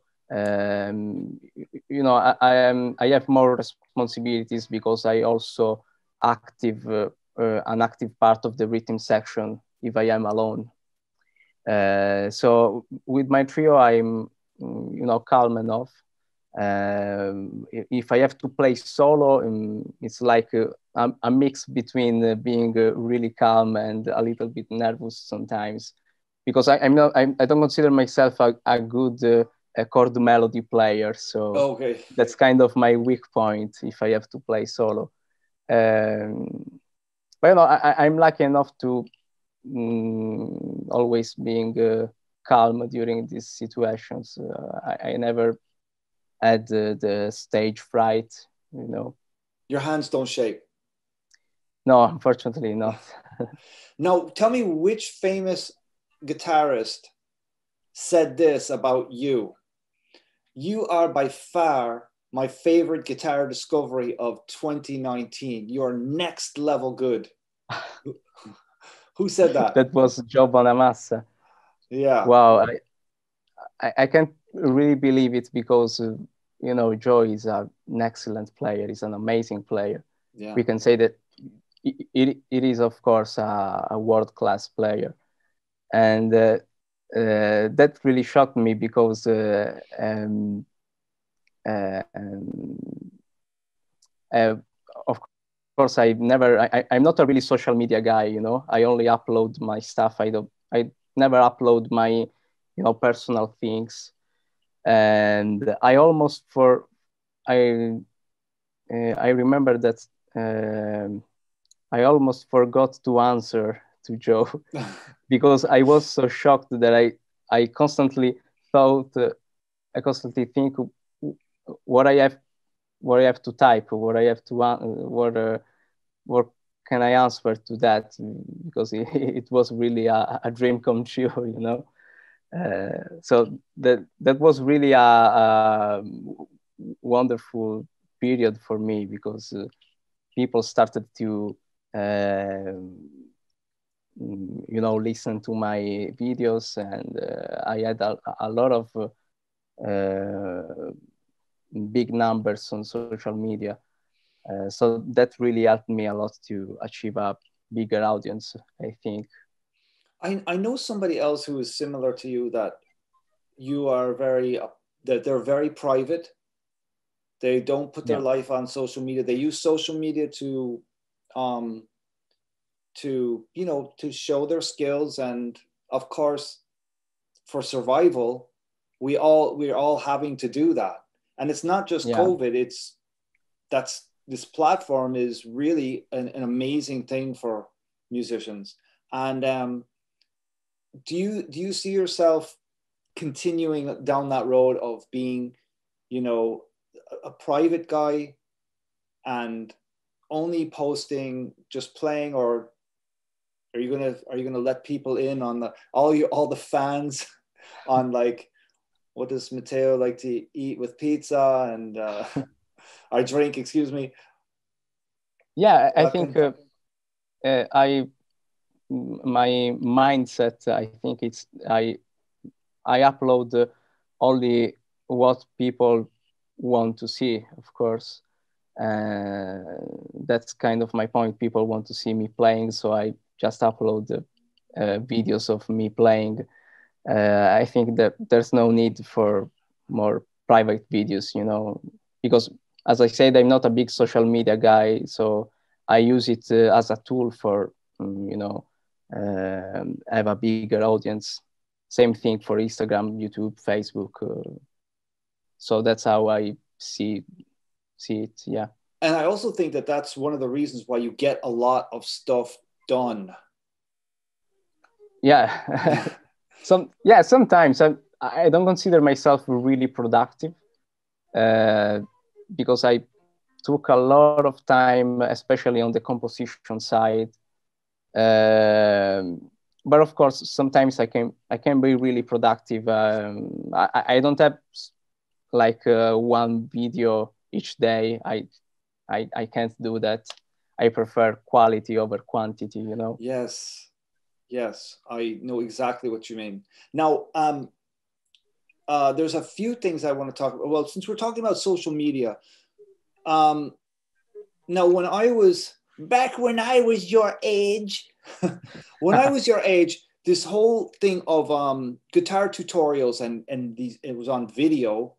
you know, I have more responsibilities, because I also an active part of the rhythm section if I am alone. So with my trio, I'm, you know, calm enough. If I have to play solo, it's like a mix between being really calm and a little bit nervous sometimes, because I don't consider myself a good a chord melody player, so that's kind of my weak point if I have to play solo. But you know, I'm lucky enough to always being calm during these situations. I never had the stage fright, you know. Your hands don't shake? No, unfortunately not. Now, tell me which famous guitarist said this about you. You are by far my favorite guitar discovery of 2019. You're next level good. Who said that? That was Joe Bonamassa. Yeah. Wow. I can't really believe it because, you know, Joe is an excellent player. He's an amazing player. Yeah. We can say that it is, of course, a world-class player. And that really shocked me because of course, I'm not a really social media guy, you know. I only upload my stuff. I never upload my, you know, personal things. And I almost I remember that I almost forgot to answer to Joe because I was so shocked that I constantly thought, I constantly think what I have to type, what I have to, what can I answer to that? Because it was really a dream come true, you know? So that was really a wonderful period for me because people started to, you know, listen to my videos, and I had a lot of big numbers on social media. So that really helped me a lot to achieve a bigger audience, I think. I know somebody else who is similar to you, that you are very, that they're very private. They don't put their life on social media. They use social media to, you know, to show their skills. And of course, for survival, we're all having to do that. And it's not just COVID, this platform is really an amazing thing for musicians. And do you see yourself continuing down that road of being, you know, a private guy and only posting, just playing, or are you gonna let people in on all the fans on, like, what does Matteo like to eat with pizza and or drink, excuse me? Yeah, I think my mindset, I think it's, I upload only what people want to see, of course. That's kind of my point. People want to see me playing, so I just upload videos of me playing. I think that there's no need for more private videos, you know, because as I said, I'm not a big social media guy, so I use it as a tool for, you know, have a bigger audience. Same thing for Instagram, YouTube, Facebook. So that's how I see it, yeah. And I also think that that's one of the reasons why you get a lot of stuff done. Yeah. Sometimes I don't consider myself really productive because I took a lot of time, especially on the composition side. But of course, sometimes I can be really productive. I don't have like one video each day. I can't do that. I prefer quality over quantity, you know. Yes. Yes, I know exactly what you mean. Now, there's a few things I want to talk about. Well, since we're talking about social media, now when I was your age, when I was your age, this whole thing of guitar tutorials and these, it was on video,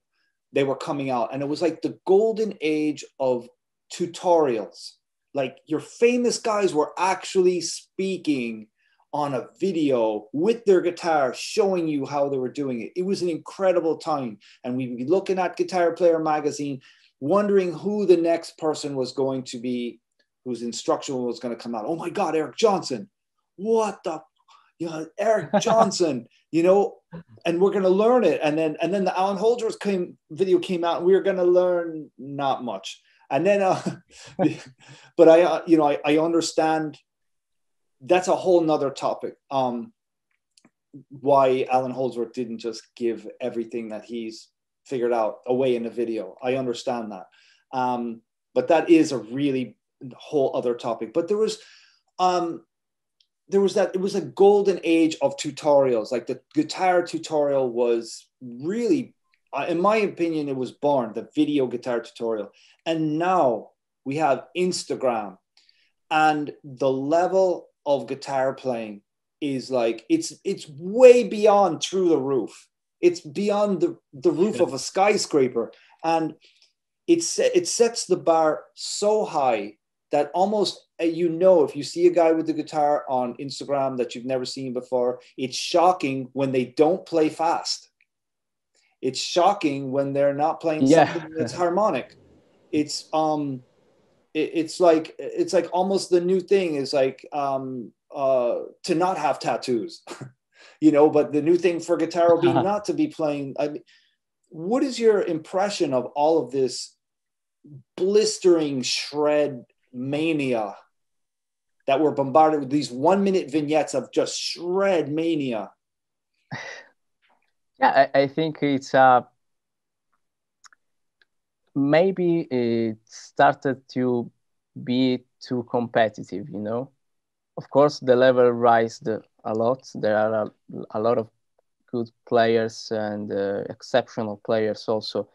they were coming out, and it was like the golden age of tutorials. Like your famous guys were actually speaking on a video with their guitar, showing you how they were doing it. It was an incredible time. And we'd be looking at Guitar Player magazine, wondering who the next person was going to be, whose instructional was going to come out. Oh my God, Eric Johnson. What the, you know, Eric Johnson, you know, and we're going to learn it. And then the Allan Holdsworth video came out, and we were going to learn not much. And then, but you know, I understand. That's a whole nother topic. Why Allan Holdsworth didn't just give everything that he's figured out a way in a video. I understand that. But that is a really whole other topic. But there was that, it was a golden age of tutorials. Like the guitar tutorial was really, in my opinion, it was born, the video guitar tutorial. And now we have Instagram, and the level of guitar playing is like, it's way beyond through the roof. It's beyond the roof of a skyscraper. And it sets the bar so high that almost, you know, if you see a guy with a guitar on Instagram that you've never seen before, it's shocking when they don't play fast. It's shocking when they're not playing something that's harmonic. It's like almost the new thing is like to not have tattoos, you know, but the new thing for guitar will be not to be playing. I mean, what is your impression of all of this blistering shred mania that we're bombarded with, these 1 minute vignettes of just shred mania? Yeah, I think it's maybe it started to be too competitive, you know. Of course, the level raised a lot. There are a lot of good players and exceptional players also.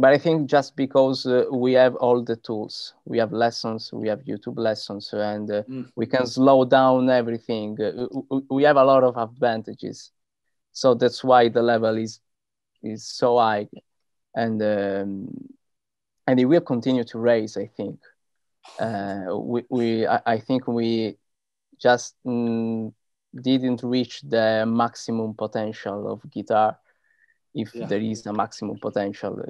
But I think just because we have all the tools, we have lessons, we have YouTube lessons, and we can slow down everything. We have a lot of advantages. So that's why the level is so high. And it will continue to rise, I think. I think we just didn't reach the maximum potential of guitar. If there is a maximum potential,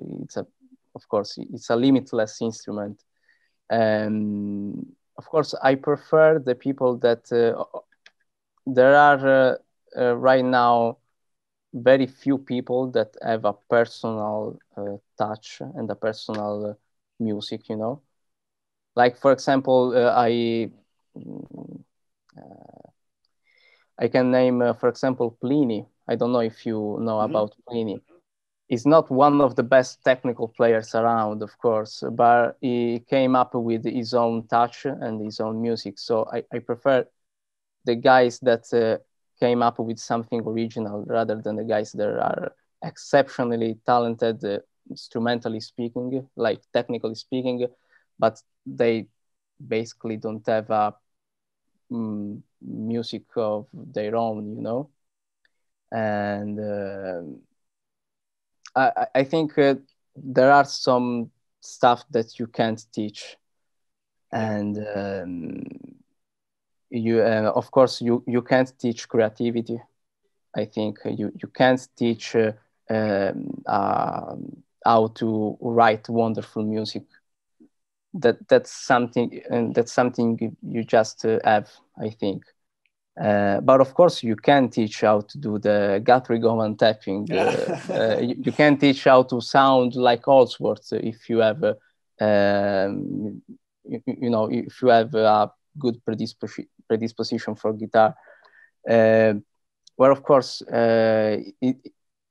of course, it's a limitless instrument. Of course, I prefer the people that there are right now very few people that have a personal touch and a personal music, you know. Like, for example, I can name, for example, Plini. I don't know if you know about Plini. He's not one of the best technical players around, of course, but he came up with his own touch and his own music. So I prefer the guys that came up with something original rather than the guys that are exceptionally talented, instrumentally speaking, like technically speaking, but they basically don't have a music of their own, you know? And I think there are some stuff that you can't teach. And of course, you can't teach creativity. I think you can't teach how to write wonderful music. That's something you just have, I think. But of course, you can teach how to do the Guthrie Govan tapping. You can teach how to sound like Holdsworth if you have, if you have a good predisposition for guitar. Well, of course,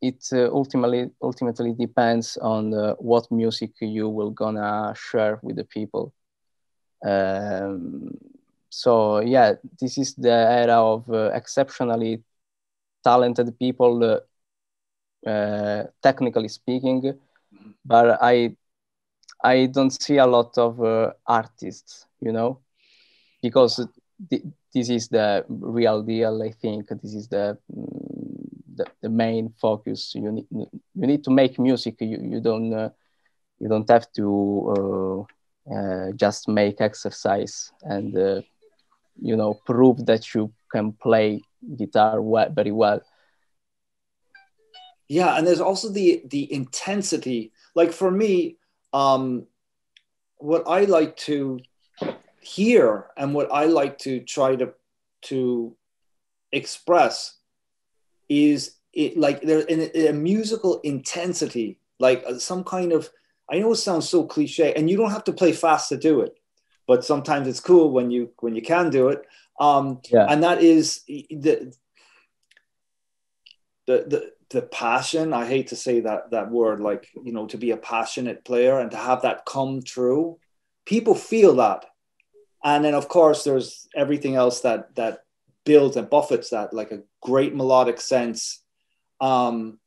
it ultimately depends on what music you will gonna share with the people. So yeah, this is the era of exceptionally talented people, technically speaking. But I don't see a lot of artists, you know, because this is the real deal. I think this is the main focus. You need to make music. You don't have to just make exercise and prove that you can play guitar very well. Yeah, and there's also the intensity. Like for me, what I like to hear and what I like to try to express is it like there's a musical intensity, like some kind of, I know it sounds so cliche, and you don't have to play fast to do it, but sometimes it's cool when you can do it. And that is the the passion, I hate to say that word, like, you know, to be a passionate player and to have that come true, people feel that. And then of course there's everything else that builds and buffets that, like a great melodic sense. One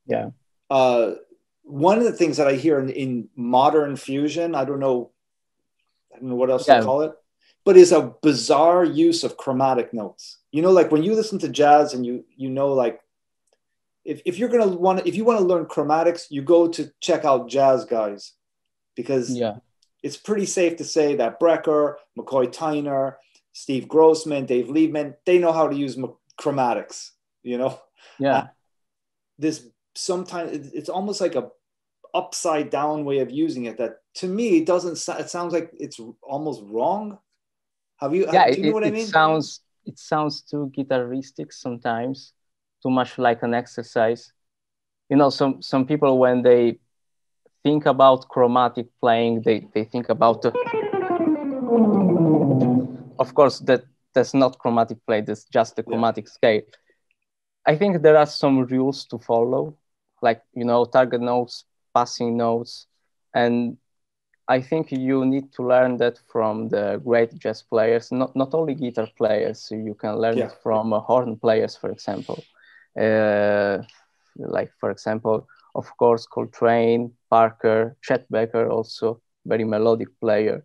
of the things that I hear in modern fusion, I don't know what else to call it, but is a bizarre use of chromatic notes. You know, like when you listen to jazz and you know, like, if you want to learn chromatics, you go to check out jazz guys, because it's pretty safe to say that Brecker, McCoy Tyner, Steve Grossman, Dave Liebman, they know how to use chromatics, you know? Yeah. Sometimes it's almost like a upside down way of using it that, to me, it sounds like it's almost wrong. Do you know what I mean? It sounds too guitaristic sometimes. Too much like an exercise. You know, some people, when they think about chromatic playing, they think about of course that's not chromatic play, that's just the chromatic scale. I think there are some rules to follow, like, you know, target notes, passing notes, and I think you need to learn that from the great jazz players, not only guitar players. So you can learn it from horn players, for example. Like, for example, of course, Coltrane, Parker, Chet Baker, also very melodic player.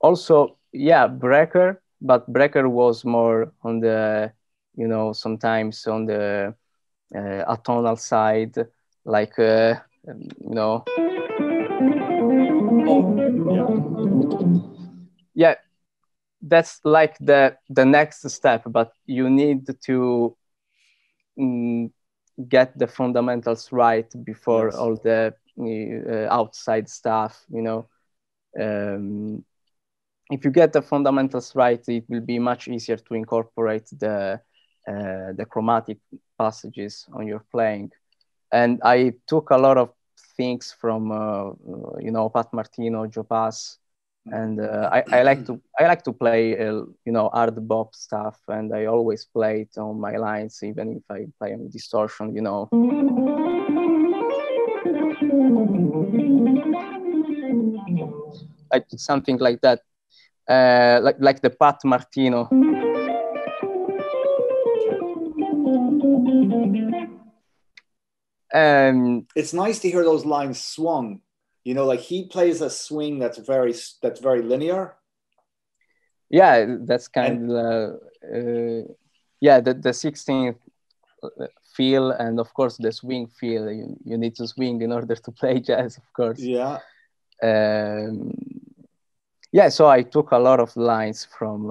Also, Brecker, but Brecker was more on the, you know, sometimes on the atonal side, like, you know. That's like the next step, but you need to get the fundamentals right before all the outside stuff, you know. If you get the fundamentals right, it will be much easier to incorporate the chromatic passages on your playing. And I took a lot of things from, you know, Pat Martino, Joe Pass. And I like to play, you know, hard bop stuff, and I always play it on my lines, even if I play on distortion, you know. I did something like that, like the Pat Martino. It's nice to hear those lines swung. You know, like, he plays a swing that's very linear. Yeah, that's kind of the 16th feel, and of course the swing feel. You need to swing in order to play jazz, of course. Yeah. So I took a lot of lines from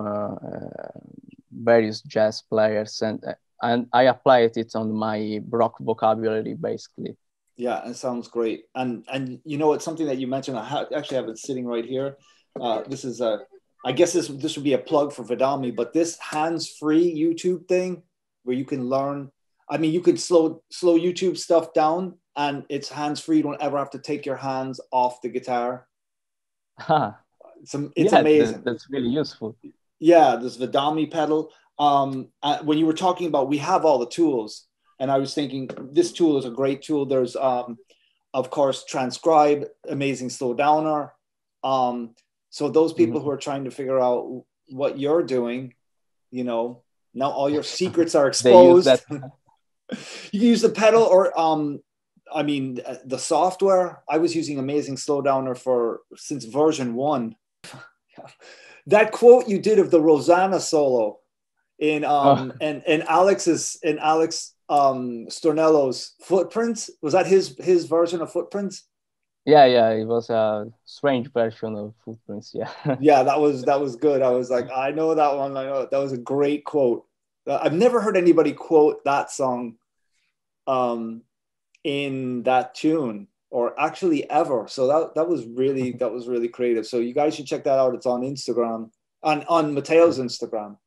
various jazz players, and I applied it on my rock vocabulary, basically. Yeah, it sounds great. And you know, it's something that you mentioned. I actually have it sitting right here. This is I guess this would be a plug for Vidami, but this hands-free YouTube thing where you can learn, I mean, you can slow YouTube stuff down and it's hands-free. You don't ever have to take your hands off the guitar. Huh. It's amazing. That's really useful. Yeah, this Vidami pedal. When you were talking about, we have all the tools, and I was thinking, this tool is a great tool. There's, of course, Transcribe, Amazing Slow Downer. So those people who are trying to figure out what you're doing, you know, now all your secrets are exposed. You can use the pedal or, the software. I was using Amazing Slow Downer since version 1. That quote you did of the Rosanna solo in and Alex. Stornello's Footprints, was that his version of Footprints? Yeah, it was a strange version of Footprints. Yeah. Yeah, that was good. I was like, I know that one. I know that was a great quote. I've never heard anybody quote that song in that tune, or actually ever. So that was really creative. So you guys should check that out. It's on Instagram, on Matteo's Instagram.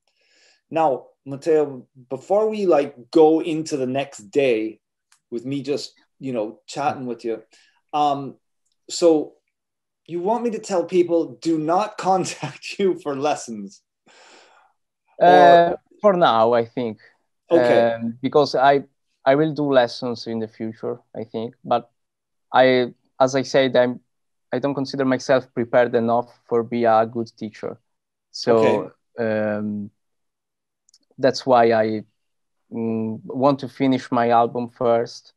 Now, Matteo, before we go into the next day with me just, you know, chatting with you, so you want me to tell people, do not contact you for lessons? For now, I think. Okay. Because I I will do lessons in the future, I think. But I, as I said, I don't consider myself prepared enough for be a good teacher. So that's why I want to finish my album first.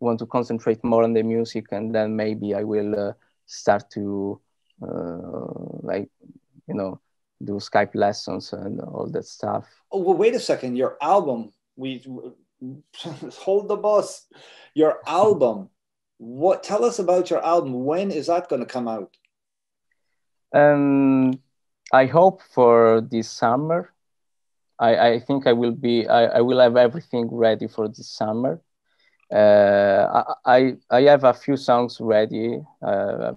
Want to concentrate more on the music, and then maybe I will start to do Skype lessons and all that stuff. Oh, well, wait a second. Your album, hold the bus. Your album, tell us about your album. When is that going to come out? I hope for this summer. I think I will be, I will have everything ready for this summer. I have a few songs ready. I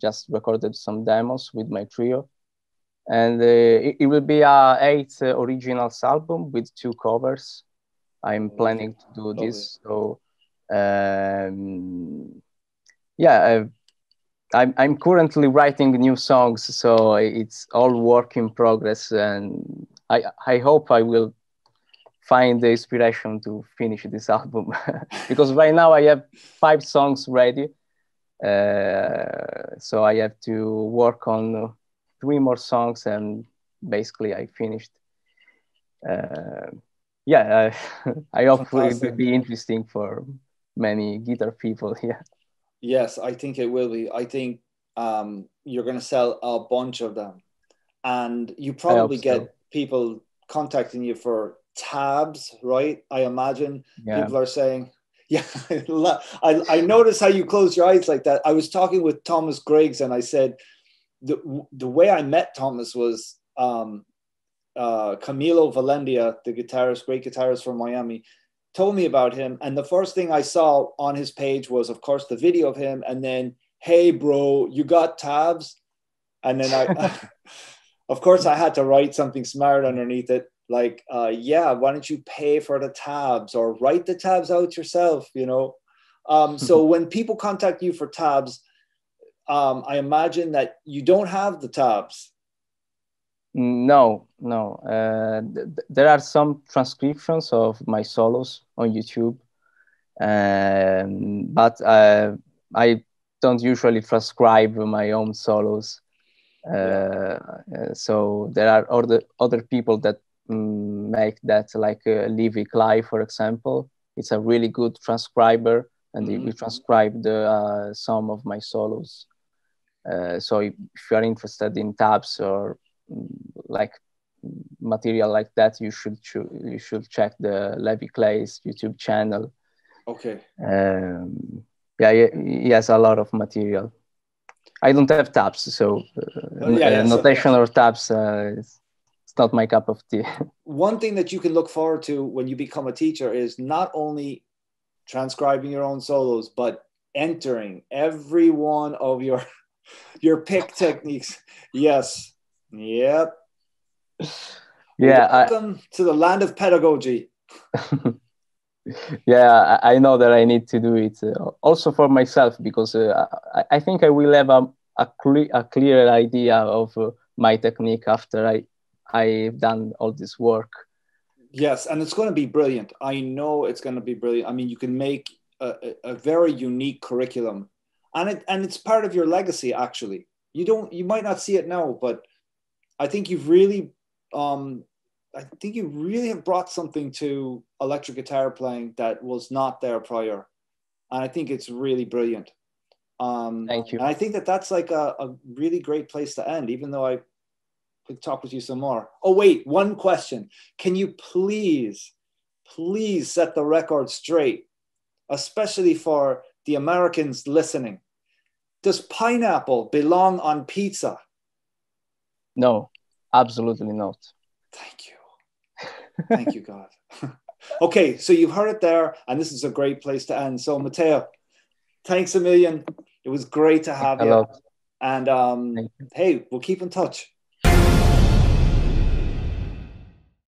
just recorded some demos with my trio, and it will be a 8 originals album with 2 covers. I'm planning to do this. So I'm currently writing new songs, so it's all work in progress, and I hope I will find the inspiration to finish this album because right now I have 5 songs ready. So I have to work on 3 more songs, and basically I finished. I hope it will be interesting for many guitar people here. Yeah. Yes, I think it will be. I think you're going to sell a bunch of them, and you probably get people contacting you for tabs, right? I imagine people are saying, yeah, I noticed how you close your eyes like that. I was talking with Thomas Griggs, and I said, the way I met Thomas was Camilo Valendia, the guitarist, great guitarist from Miami, told me about him. And the first thing I saw on his page was, of course, the video of him. And then, hey, bro, you got tabs? And then of course, I had to write something smart underneath it. Like, why don't you pay for the tabs or write the tabs out yourself, you know? So when people contact you for tabs, I imagine that you don't have the tabs. No. There are some transcriptions of my solos on YouTube, but I don't usually transcribe my own solos. So there are other people that make that, like Levi Cly, for example. It's a really good transcriber, and he transcribed some of my solos. So if you are interested in tabs or like material like that, you should check the Levi Cly's YouTube channel. Okay. He has a lot of material. I don't have tabs, so notation or tabs not my cup of tea. One thing that you can look forward to when you become a teacher is not only transcribing your own solos, but entering every one of your pick techniques. Yes. Yep. Yeah. Welcome to the land of pedagogy. Yeah, I know that I need to do it also for myself, because I think I will have a clearer idea of my technique after I've done all this work. Yes, and it's going to be brilliant. I know it's going to be brilliant. I mean, you can make a very unique curriculum, and it's part of your legacy. Actually, you might not see it now, but I think you really have brought something to electric guitar playing that was not there prior, and I think it's really brilliant. Thank you. And I think that's like a really great place to end, even though I could talk with you some more. Oh, wait, one question. Can you please set the record straight, especially for the Americans listening? Does pineapple belong on pizza? No, absolutely not. Thank you. Thank you, God. Okay, so you've heard it there, and this is a great place to end. So, Matteo, thanks a million. It was great to have you. And hey, we'll keep in touch.